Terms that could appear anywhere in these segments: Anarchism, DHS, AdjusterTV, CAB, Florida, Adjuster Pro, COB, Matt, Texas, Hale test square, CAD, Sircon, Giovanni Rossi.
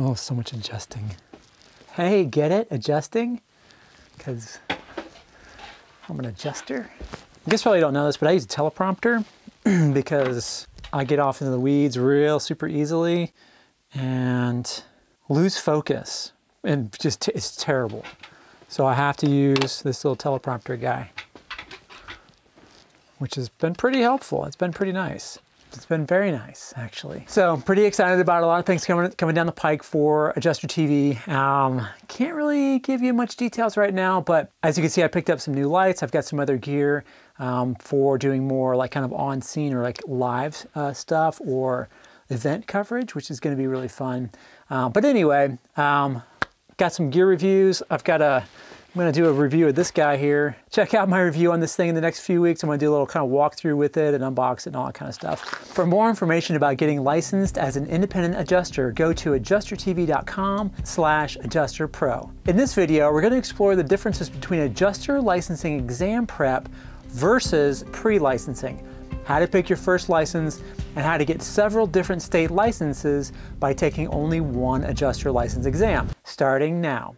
Oh, so much adjusting. Hey, get it? Adjusting? Because I'm an adjuster. I guess probably don't know this, but I use a teleprompter because I get off into the weeds real super easily and lose focus. And just, it's terrible. So I have to use this little teleprompter guy, which has been pretty helpful. It's been pretty nice. It's been very nice, actually. So I'm pretty excited about a lot of things coming down the pike for Adjuster TV. Can't really give you much details right now, but as you can see, I picked up some new lights. I've got some other gear for doing more like kind of on scene or like live stuff or event coverage, which is gonna be really fun. But anyway, got some gear reviews. I'm gonna do a review of this guy here. Check out my review on this thing in the next few weeks. I'm gonna do a little kind of walkthrough with it and unbox it and all that kind of stuff. For more information about getting licensed as an independent adjuster, go to adjustertv.com/adjusterpro. In this video, we're gonna explore the differences between adjuster licensing exam prep versus pre-licensing, how to pick your first license, and how to get several different state licenses by taking only one adjuster license exam, starting now.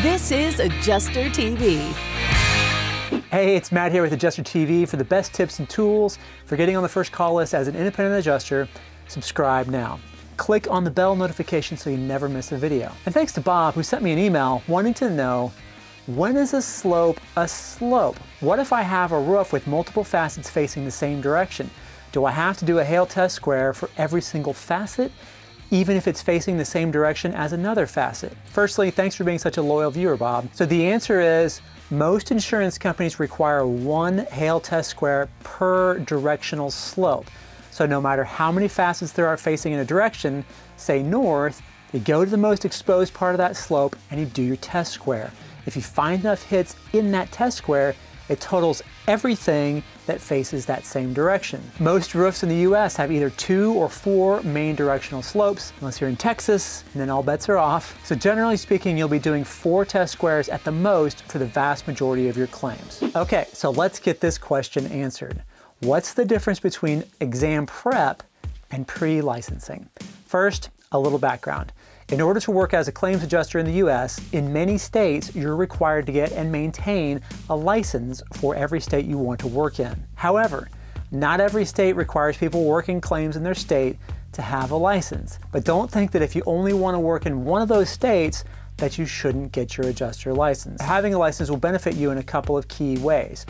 This is Adjuster TV. Hey, it's Matt here with Adjuster TV. For the best tips and tools for getting on the first call list as an independent adjuster, subscribe now. Click on the bell notification so you never miss a video. And thanks to Bob, who sent me an email wanting to know, when is a slope a slope? What if I have a roof with multiple facets facing the same direction? Do I have to do a Hale test square for every single facet, even if it's facing the same direction as another facet? Firstly, thanks for being such a loyal viewer, Bob. So the answer is, most insurance companies require one Hale test square per directional slope. So no matter how many facets there are facing in a direction, say north, you go to the most exposed part of that slope and you do your test square. If you find enough hits in that test square, it totals everything that faces that same direction. Most roofs in the US have either 2 or 4 main directional slopes, unless you're in Texas, and then all bets are off. So generally speaking, you'll be doing 4 test squares at the most for the vast majority of your claims. Okay, so let's get this question answered. What's the difference between exam prep and pre-licensing? First, a little background. In order to work as a claims adjuster in the US, in many states, you're required to get and maintain a license for every state you want to work in. However, not every state requires people working claims in their state to have a license. But don't think that if you only want to work in one of those states, that you shouldn't get your adjuster license. Having a license will benefit you in a couple of key ways.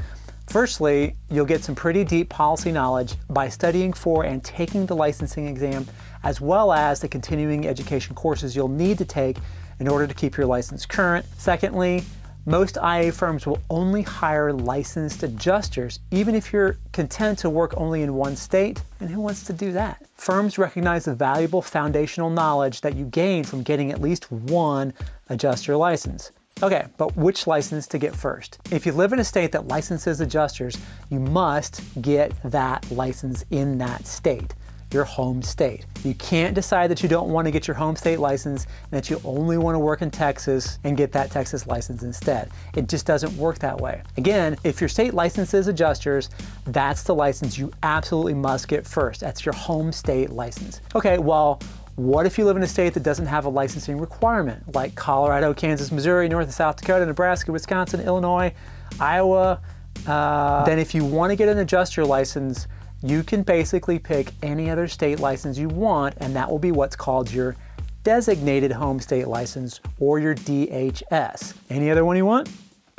Firstly, you'll get some pretty deep policy knowledge by studying for and taking the licensing exam, as well as the continuing education courses you'll need to take in order to keep your license current. Secondly, most IA firms will only hire licensed adjusters, even if you're content to work only in one state, and who wants to do that? Firms recognize the valuable foundational knowledge that you gain from getting at least one adjuster license. Okay, but which license to get first? If you live in a state that licenses adjusters, you must get that license in that state, your home state. You can't decide that you don't want to get your home state license and that you only want to work in Texas and get that Texas license instead. It just doesn't work that way. Again, if your state licenses adjusters, that's the license you absolutely must get first. That's your home state license. Okay, well, what if you live in a state that doesn't have a licensing requirement, like Colorado, Kansas, Missouri, North and South Dakota, Nebraska, Wisconsin, Illinois, Iowa? Then if you want to get an adjuster license, you can basically pick any other state license you want, and that will be what's called your designated home state license, or your DHS. Any other one you want?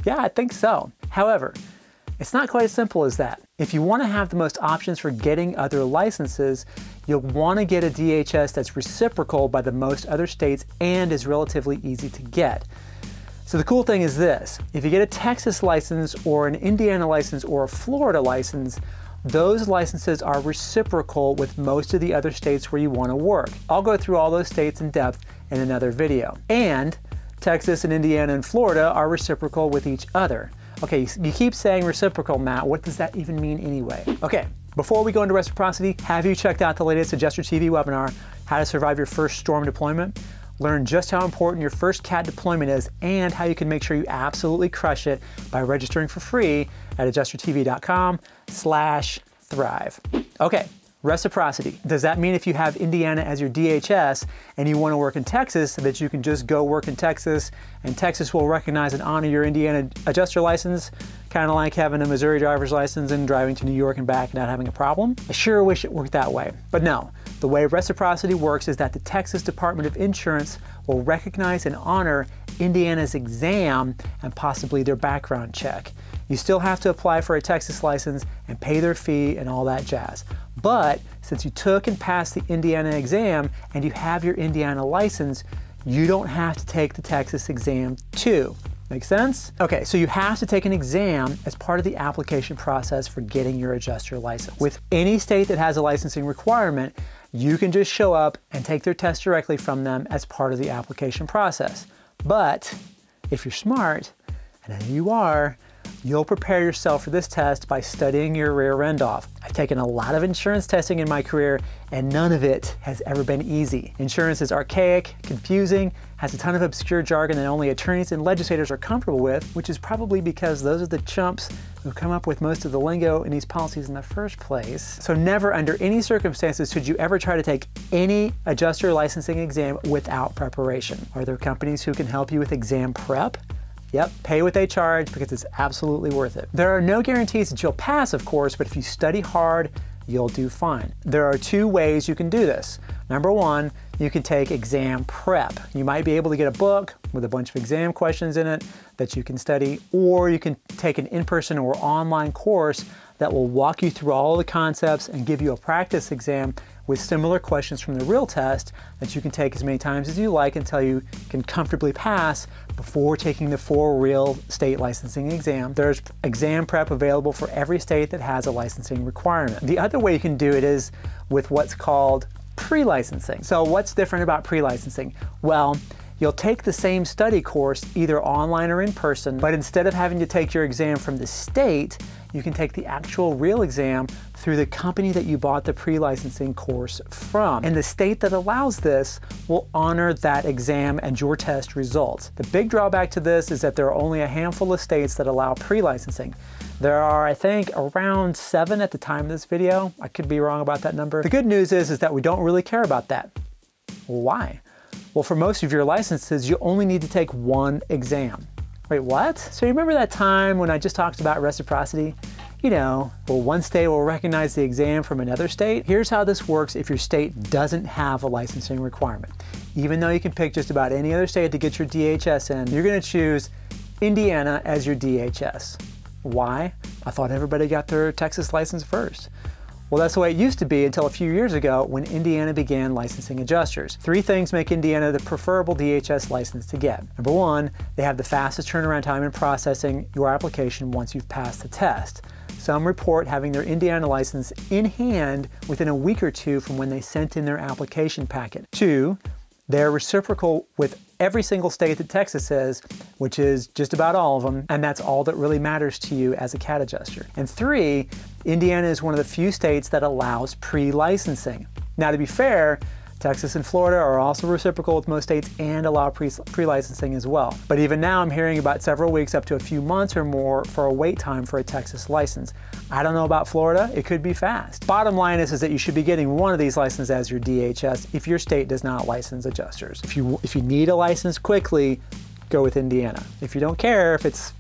Yeah, I think so. However, it's not quite as simple as that. If you want to have the most options for getting other licenses, you'll want to get a DHS that's reciprocal by the most other states and is relatively easy to get. So the cool thing is this: if you get a Texas license or an Indiana license or a Florida license, those licenses are reciprocal with most of the other states where you want to work. I'll go through all those states in depth in another video. And Texas and Indiana and Florida are reciprocal with each other. Okay, you keep saying reciprocal, Matt. What does that even mean anyway? Okay, before we go into reciprocity, have you checked out the latest Adjuster TV webinar, How to Survive Your First Storm Deployment? Learn just how important your first CAD deployment is and how you can make sure you absolutely crush it by registering for free at adjustertv.com/thrive. Okay, Reciprocity. Does that mean if you have Indiana as your DHS and you want to work in Texas, that you can just go work in Texas and Texas will recognize and honor your Indiana adjuster license? Kind of like having a Missouri driver's license and driving to New York and back and not having a problem. I sure wish it worked that way, but no. The way reciprocity works is that the Texas Department of Insurance will recognize and honor Indiana's exam and possibly their background check. You still have to apply for a Texas license and pay their fee and all that jazz. But since you took and passed the Indiana exam and you have your Indiana license, you don't have to take the Texas exam too. Make sense? Okay, so you have to take an exam as part of the application process for getting your adjuster license. With any state that has a licensing requirement, you can just show up and take their test directly from them as part of the application process. But if you're smart, and I know you are, you'll prepare yourself for this test by studying your rear end off. I've taken a lot of insurance testing in my career, and none of it has ever been easy. Insurance is archaic, confusing, has a ton of obscure jargon that only attorneys and legislators are comfortable with, which is probably because those are the chumps who come up with most of the lingo in these policies in the first place. So never under any circumstances should you ever try to take any adjuster licensing exam without preparation. Are there companies who can help you with exam prep? Yep, pay what they charge because it's absolutely worth it. There are no guarantees that you'll pass, of course, but if you study hard, you'll do fine. There are two ways you can do this. Number one, you can take exam prep. You might be able to get a book with a bunch of exam questions in it that you can study, or you can take an in-person or online course that will walk you through all the concepts and give you a practice exam with similar questions from the real test that you can take as many times as you like until you can comfortably pass before taking the full real state licensing exam. There's exam prep available for every state that has a licensing requirement. The other way you can do it is with what's called pre-licensing. So what's different about pre-licensing? Well, you'll take the same study course either online or in person, but instead of having to take your exam from the state, you can take the actual real exam through the company that you bought the pre-licensing course from. And the state that allows this will honor that exam and your test results. The big drawback to this is that there are only a handful of states that allow pre-licensing. There are, I think, around 7 at the time of this video. I could be wrong about that number. The good news is that we don't really care about that. Why? Well, for most of your licenses, you only need to take one exam. Wait, what? So you remember that time when I just talked about reciprocity? You know, well, one state will recognize the exam from another state. Here's how this works if your state doesn't have a licensing requirement. Even though you can pick just about any other state to get your DHS in, you're gonna choose Indiana as your DHS. Why? I thought everybody got their Texas license first. Well, that's the way it used to be until a few years ago when Indiana began licensing adjusters. Three things make Indiana the preferable DHS license to get. Number one, they have the fastest turnaround time in processing your application once you've passed the test. Some report having their Indiana license in hand within a week or two from when they sent in their application packet. Two, they're reciprocal with every single state that Texas is, which is just about all of them, and that's all that really matters to you as a CAT adjuster. And three, Indiana is one of the few states that allows pre-licensing. Now, to be fair, Texas and Florida are also reciprocal with most states and allow pre-licensing as well. But even now, I'm hearing about several weeks up to a few months or more for a wait time for a Texas license. I don't know about Florida, it could be fast. Bottom line is that you should be getting one of these licenses as your DHS if your state does not license adjusters. If you need a license quickly, go with Indiana. If you don't care, if it's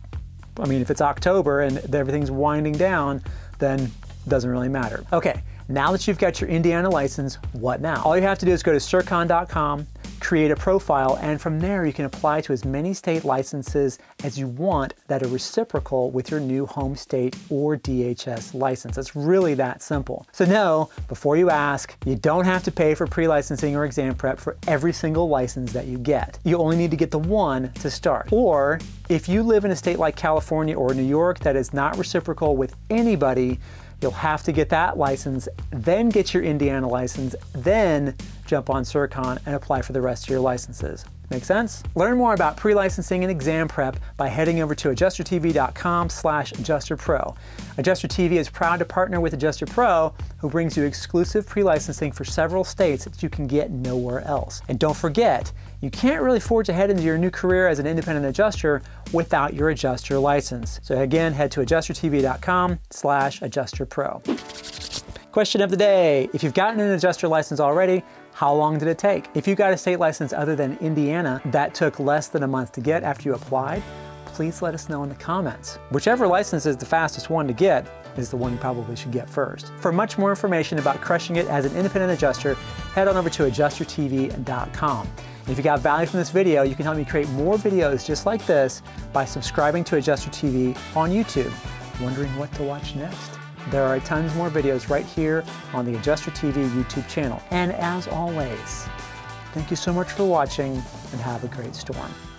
October and everything's winding down, then it doesn't really matter. Okay, now that you've got your Indiana license, what now? All you have to do is go to Sircon.com, create a profile, and from there you can apply to as many state licenses as you want that are reciprocal with your new home state or DHS license. It's really that simple. So no, before you ask, you don't have to pay for pre-licensing or exam prep for every single license that you get. You only need to get the one to start. Or if you live in a state like California or New York that is not reciprocal with anybody, you'll have to get that license, then get your Indiana license, then jump on Sircon and apply for the rest of your licenses. Make sense? Learn more about pre-licensing and exam prep by heading over to AdjusterTV.com/AdjusterPro. Adjuster TV is proud to partner with Adjuster Pro, who brings you exclusive pre-licensing for several states that you can get nowhere else. And don't forget, you can't really forge ahead into your new career as an independent adjuster without your adjuster license. So again, head to AdjusterTV.com/AdjusterPro. Question of the day. If you've gotten an adjuster license already, how long did it take? If you got a state license other than Indiana that took less than a month to get after you applied, please let us know in the comments. Whichever license is the fastest one to get is the one you probably should get first. For much more information about crushing it as an independent adjuster, head on over to AdjusterTV.com. If you got value from this video, you can help me create more videos just like this by subscribing to Adjuster TV on YouTube. Wondering what to watch next? There are tons more videos right here on the Adjuster TV YouTube channel. And as always, thank you so much for watching and have a great storm.